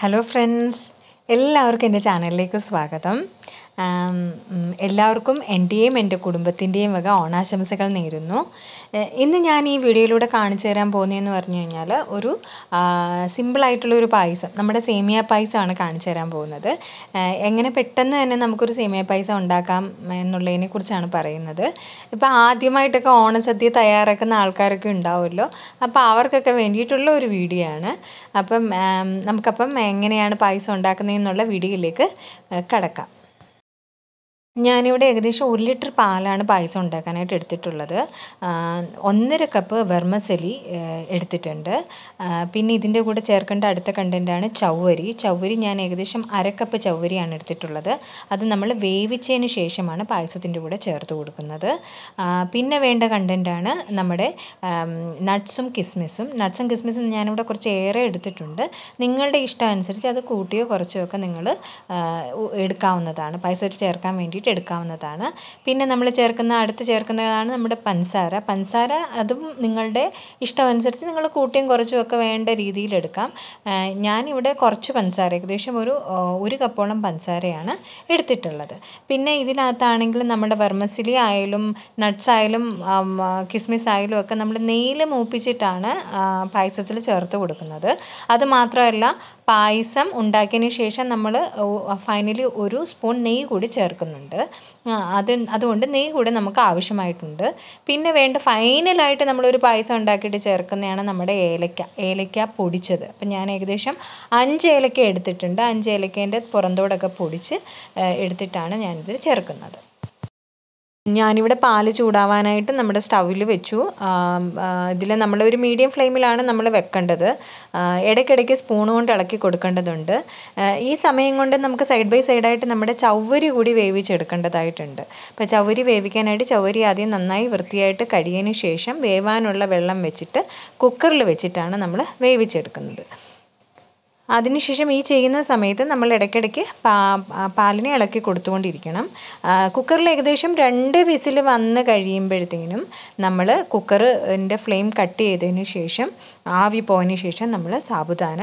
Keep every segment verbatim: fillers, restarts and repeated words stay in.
Hello friends, welcome to my channel. എല്ലാവർക്കും എൻ്റെയും എൻ്റെ കുടുംബത്തിൻ്റെയും വക ഓണാശംസകൾ നേരുന്നു. ഇന്ന് ഞാൻ ഈ വീഡിയോയിലൂടെ കാണിച്ചു തരാൻ പോകുന്നതെന്ന് പറഞ്ഞു കഴിഞ്ഞാൽ ഒരു സിമ്പിൾ ആയിട്ടുള്ള ഒരു പായസം, നമ്മുടെ സേമിയ പായസമാണ് കാണിച്ചു തരാൻ പോകുന്നത്. എങ്ങനെ പെട്ടെന്ന് തന്നെ നമുക്കൊരു സേമിയ പായസം ഉണ്ടാക്കാം എന്നുള്ളതിനെ കുറിച്ചാണ് പറയുന്നത്. ഇപ്പോൾ ആദ്യമായിട്ടൊക്കെ ഓണസദ്യ തയ്യാറാക്കുന്ന ആൾക്കാരൊക്കെ ഉണ്ടാവുമല്ലോ, അപ്പോൾ അവർക്കൊക്കെ വേണ്ടിയിട്ടുള്ള ഒരു വീഡിയോ ആണ്. അപ്പം നമുക്കപ്പം എങ്ങനെയാണ് പായസം ഉണ്ടാക്കുന്നതെന്നുള്ള വീഡിയോയിലേക്ക് കടക്കാം. ഞാനിവിടെ ഏകദേശം ഒരു ലിറ്റർ പാലാണ് പായസം ഉണ്ടാക്കാനായിട്ട് എടുത്തിട്ടുള്ളത്. ഒന്നര കപ്പ് വെർമസലി എടുത്തിട്ടുണ്ട്. പിന്നെ ഇതിൻ്റെ കൂടെ ചേർക്കേണ്ട അടുത്ത കണ്ടൻ്റാണ് ചവ്വരി. ചവ്വരി ഞാൻ ഏകദേശം അരക്കപ്പ് ചവ്വരിയാണ് എടുത്തിട്ടുള്ളത്. അത് നമ്മൾ വേവിച്ചതിന് ശേഷമാണ് പായസത്തിൻ്റെ കൂടെ ചേർത്ത് കൊടുക്കുന്നത്. പിന്നെ വേണ്ട കണ്ടൻ്റാണ് നമ്മുടെ നട്ട്സും കിസ്മിസും. നട്ട്സും കിസ്മിസും ഞാനിവിടെ കുറച്ച് ഏറെ എടുത്തിട്ടുണ്ട്. നിങ്ങളുടെ ഇഷ്ടം അനുസരിച്ച് അത് കൂട്ടിയോ കുറച്ചോ ഒക്കെ നിങ്ങൾ എടുക്കാവുന്നതാണ്, പായസത്തിൽ ചേർക്കാൻ വേണ്ടിയിട്ട് എടുക്കാവുന്നതാണ്. പിന്നെ നമ്മൾ ചേർക്കുന്ന അടുത്ത് ചേർക്കുന്നതാണ് നമ്മുടെ പഞ്ചസാര. പഞ്ചസാര അതും നിങ്ങളുടെ ഇഷ്ടമനുസരിച്ച് നിങ്ങൾ കൂട്ടിയും കുറച്ചും ഒക്കെ വേണ്ട രീതിയിൽ എടുക്കാം. ഞാനിവിടെ കുറച്ച് പഞ്ചസാര, ഏകദേശം ഒരു ഒരു കപ്പോളം പഞ്ചസാരയാണ് എടുത്തിട്ടുള്ളത്. പിന്നെ ഇതിനകത്താണെങ്കിൽ നമ്മുടെ വെർമസിലി ആയാലും നട്ട്സ് ആയാലും കിസ്മിസ് ആയാലും ഒക്കെ നമ്മൾ നെയ്യിൽ മൂപ്പിച്ചിട്ടാണ് പായസത്തിൽ ചേർത്ത് കൊടുക്കുന്നത്. അതുമാത്രമല്ല, പായസം ഉണ്ടാക്കിയതിന് ശേഷം നമ്മൾ ഫൈനലി ഒരു സ്പൂൺ നെയ്യ് കൂടി ചേർക്കുന്നു. അത് അതുകൊണ്ട് നെയ്യ് കൂടെ നമുക്ക് ആവശ്യമായിട്ടുണ്ട്. പിന്നെ വേണ്ട ഫൈനലായിട്ട് നമ്മളൊരു പായസം ഉണ്ടാക്കിയിട്ട് ചേർക്കുന്നതാണ് നമ്മുടെ ഏലക്ക. ഏലക്ക പൊടിച്ചത്, അപ്പം ഞാൻ ഏകദേശം അഞ്ച് ഏലക്ക എടുത്തിട്ടുണ്ട്. അഞ്ച് ഏലക്കേൻ്റെ പുറന്തോടൊക്കെ പൊടിച്ച് എടുത്തിട്ടാണ് ഞാനിതിൽ ചേർക്കുന്നത്. ഞാനിവിടെ പാല് ചൂടാവാനായിട്ട് നമ്മുടെ സ്റ്റൗവിൽ വെച്ചു. ഇതിൽ നമ്മളൊരു മീഡിയം ഫ്ലെയിമിലാണ് നമ്മൾ വെക്കേണ്ടത്. ഇടയ്ക്കിടയ്ക്ക് സ്പൂൺ കൊണ്ട് ഇളക്കി കൊടുക്കേണ്ടതുണ്ട്. ഈ സമയം കൊണ്ട് നമുക്ക് സൈഡ് ബൈ സൈഡായിട്ട് നമ്മുടെ ചവ്വരി കൂടി വേവിച്ചെടുക്കേണ്ടതായിട്ടുണ്ട്. അപ്പോൾ ചവ്വരി വേവിക്കാനായിട്ട് ചവ്വരി ആദ്യം നന്നായി വൃത്തിയായിട്ട് കഴുകിയതിന് ശേഷം വേവാനുള്ള വെള്ളം വെച്ചിട്ട് കുക്കറിൽ വെച്ചിട്ടാണ് നമ്മൾ വേവിച്ചെടുക്കുന്നത്. അതിനുശേഷം ഈ ചെയ്യുന്ന സമയത്ത് നമ്മൾ ഇടയ്ക്കിടയ്ക്ക് പാ പാലിനെ ഇളക്കി കൊടുത്തുകൊണ്ടിരിക്കണം. കുക്കറിൽ ഏകദേശം രണ്ട് വിസിൽ വന്ന് കഴിയുമ്പോഴത്തേനും നമ്മൾ കുക്കറിൻ്റെ ഫ്ലെയിം കട്ട് ചെയ്തതിന് ശേഷം, ആവി പോയതിന് ശേഷം നമ്മൾ സാബുദാന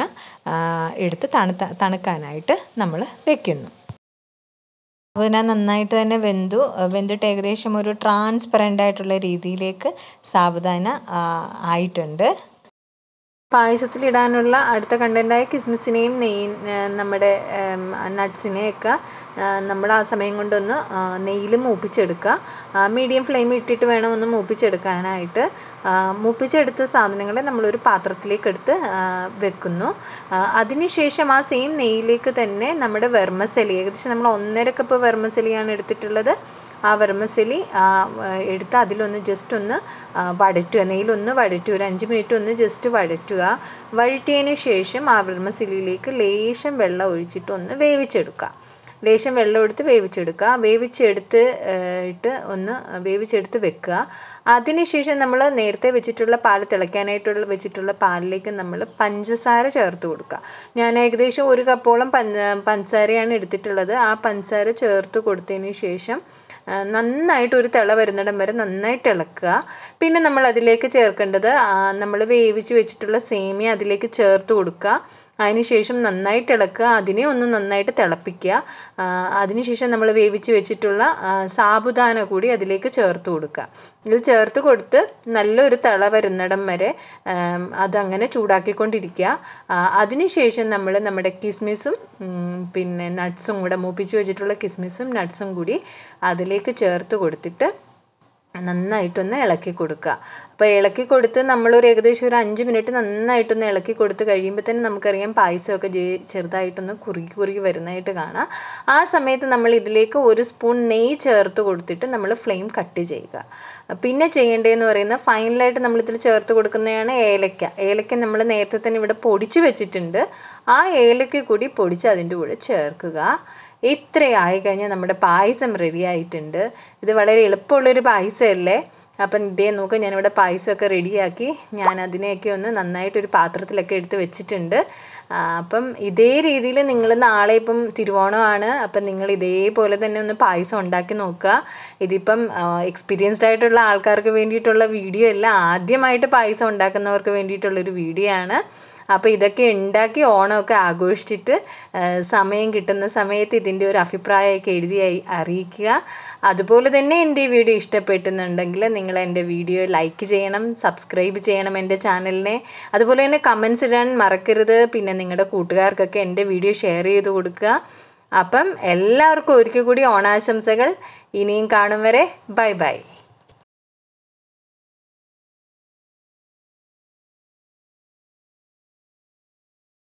എടുത്ത് തണുത്ത തണുക്കാനായിട്ട് നമ്മൾ വയ്ക്കുന്നു. സാബുദാന നന്നായിട്ട് തന്നെ വെന്തു വെന്തിട്ട് ഏകദേശം ഒരു ട്രാൻസ്പെറൻ്റ് ആയിട്ടുള്ള രീതിയിലേക്ക് സാബുദാന ആയിട്ടുണ്ട്. പായസത്തിലിടാനുള്ള അടുത്ത കണ്ടൻ്റായ കിസ്മിസിനെയും നെയ്യ് നമ്മുടെ നട്ട്സിനെയൊക്കെ നമ്മൾ ആ സമയം കൊണ്ടൊന്ന് നെയ്യിൽ മൂപ്പിച്ചെടുക്കുക. മീഡിയം ഫ്ലെയിം ഇട്ടിട്ട് വേണം ഒന്ന് മൂപ്പിച്ചെടുക്കാനായിട്ട്. മൂപ്പിച്ചെടുത്ത സാധനങ്ങളെ നമ്മളൊരു പാത്രത്തിലേക്കെടുത്ത് വെക്കുന്നു. അതിനുശേഷം ആ സെയിം നെയ്യിലേക്ക് തന്നെ നമ്മുടെ വെർമസലി, ഏകദേശം നമ്മൾ ഒന്നര കപ്പ് വെർമസലിയാണ് എടുത്തിട്ടുള്ളത്. ആ വെർമസലി എടുത്ത് അതിലൊന്ന് ജസ്റ്റ് ഒന്ന് വഴറ്റുക, നെയ്യിലൊന്ന് വഴറ്റുക, ഒരു അഞ്ച് മിനിറ്റ് ഒന്ന് ജസ്റ്റ് വഴറ്റുക. വഴറ്റിയതിന് ശേഷം ആ വെർമസലിയിലേക്ക് ലേശം വെള്ളം ഒഴിച്ചിട്ട് ഒന്ന് വേവിച്ചെടുക്കുക. ലേശം വെള്ളം എടുത്ത് വേവിച്ചെടുക്കുക. വേവിച്ചെടുത്ത് ഇട്ട് ഒന്ന് വേവിച്ചെടുത്ത് വെക്കുക. അതിനുശേഷം നമ്മൾ നേരത്തെ വെച്ചിട്ടുള്ള പാല്, തിളയ്ക്കാനായിട്ടുള്ള വെച്ചിട്ടുള്ള പാലിലേക്ക് നമ്മൾ പഞ്ചസാര ചേർത്ത് കൊടുക്കുക. ഞാൻ ഏകദേശം ഒരു കപ്പോളം പഞ്ചസാരയാണ് എടുത്തിട്ടുള്ളത്. ആ പഞ്ചസാര ചേർത്ത് കൊടുത്തതിന് ശേഷം നന്നായിട്ട് ഒരു തിള വരുന്നിടം വരെ നന്നായിട്ട് ഇളക്കുക. പിന്നെ നമ്മൾ അതിലേക്ക് ചേർക്കേണ്ടത് നമ്മൾ വേവിച്ച് വെച്ചിട്ടുള്ള സേമിയ അതിലേക്ക് ചേർത്ത് കൊടുക്കുക. അതിനുശേഷം നന്നായിട്ട് ഇളക്കുക, അതിനെ ഒന്ന് നന്നായിട്ട് തിളപ്പിക്കുക. അതിനുശേഷം നമ്മൾ വേവിച്ച് വെച്ചിട്ടുള്ള സാബുദാന കൂടി അതിലേക്ക് ചേർത്ത് കൊടുക്കുക. ഇത് ചേർത്ത് കൊടുത്ത് നല്ലൊരു തിള വരുന്നിടം വരെ അതങ്ങനെ ചൂടാക്കിക്കൊണ്ടിരിക്കുക. അതിനുശേഷം നമ്മൾ നമ്മുടെ കിസ്മിസും പിന്നെ നട്ട്സും കൂടെ, മൂപ്പിച്ച് വെച്ചിട്ടുള്ള കിസ്മിസും നട്ട്സും കൂടി അതിലേക്ക് ചേർത്ത് കൊടുത്തിട്ട് നന്നായിട്ടൊന്ന് ഇളക്കി കൊടുക്കുക. അപ്പോൾ ഇളക്കി കൊടുത്ത് നമ്മളൊരു ഏകദേശം ഒരു അഞ്ച് മിനിറ്റ് നന്നായിട്ടൊന്ന് ഇളക്കി കൊടുത്ത് കഴിയുമ്പോൾ തന്നെ നമുക്കറിയാം പായസമൊക്കെ ചെറുതായിട്ടൊന്ന് കുറുകി കുറുകി വരുന്നതായിട്ട് കാണാം. ആ സമയത്ത് നമ്മൾ ഇതിലേക്ക് ഒരു സ്പൂൺ നെയ്യ് ചേർത്ത് കൊടുത്തിട്ട് നമ്മൾ ഫ്ലെയിം കട്ട് ചെയ്യുക. പിന്നെ ചെയ്യേണ്ടതെന്ന് പറയുന്നത്, ഫൈനലായിട്ട് നമ്മളിതിൽ ചേർത്ത് കൊടുക്കുന്നതാണ് ഏലക്ക. ഏലക്ക നമ്മൾ നേരത്തെ തന്നെ ഇവിടെ പൊടിച്ച് വെച്ചിട്ടുണ്ട്. ആ ഏലക്ക കൂടി പൊടിച്ച് അതിൻ്റെ കൂടെ ചേർക്കുക. ഇത്രയായി കഴിഞ്ഞാൽ നമ്മുടെ പായസം റെഡിയായിട്ടുണ്ട്. ഇത് വളരെ എളുപ്പമുള്ളൊരു പായസമല്ലേ. അപ്പം ഇതേ നോക്കുക, ഞാനിവിടെ പായസമൊക്കെ റെഡിയാക്കി. ഞാൻ അതിനെയൊക്കെ ഒന്ന് നന്നായിട്ടൊരു പാത്രത്തിലൊക്കെ എടുത്ത് വെച്ചിട്ടുണ്ട്. അപ്പം ഇതേ രീതിയിൽ നിങ്ങൾ നാളെ, ഇപ്പം തിരുവോണമാണ്, അപ്പം നിങ്ങൾ ഇതേപോലെ തന്നെ ഒന്ന് പായസം ഉണ്ടാക്കി നോക്കുക. ഇതിപ്പം എക്സ്പീരിയൻസ്ഡ് ആയിട്ടുള്ള ആൾക്കാർക്ക് വേണ്ടിയിട്ടുള്ള വീഡിയോ അല്ല, ആദ്യമായിട്ട് പായസം ഉണ്ടാക്കുന്നവർക്ക് വേണ്ടിയിട്ടുള്ളൊരു വീഡിയോ ആണ്. അപ്പോൾ ഇതൊക്കെ ഉണ്ടാക്കി ഓണമൊക്കെ ആഘോഷിച്ചിട്ട് സമയം കിട്ടുന്ന സമയത്ത് ഇതിൻ്റെ ഒരു അഭിപ്രായമൊക്കെ എഴുതി അറിയിക്കുക. അതുപോലെ തന്നെ എൻ്റെ ഈ വീഡിയോ ഇഷ്ടപ്പെട്ടുന്നുണ്ടെങ്കിൽ നിങ്ങൾ എൻ്റെ വീഡിയോ ലൈക്ക് ചെയ്യണം, സബ്സ്ക്രൈബ് ചെയ്യണം എൻ്റെ ചാനലിനെ. അതുപോലെ തന്നെ കമൻസ് ഇടാൻ മറക്കരുത്. പിന്നെ നിങ്ങളുടെ കൂട്ടുകാർക്കൊക്കെ എൻ്റെ വീഡിയോ ഷെയർ ചെയ്ത് കൊടുക്കുക. അപ്പം എല്ലാവർക്കും ഒരിക്കൽ കൂടി ഓണാശംസകൾ. ഇനിയും കാണും വരെ ബൈ ബൈ.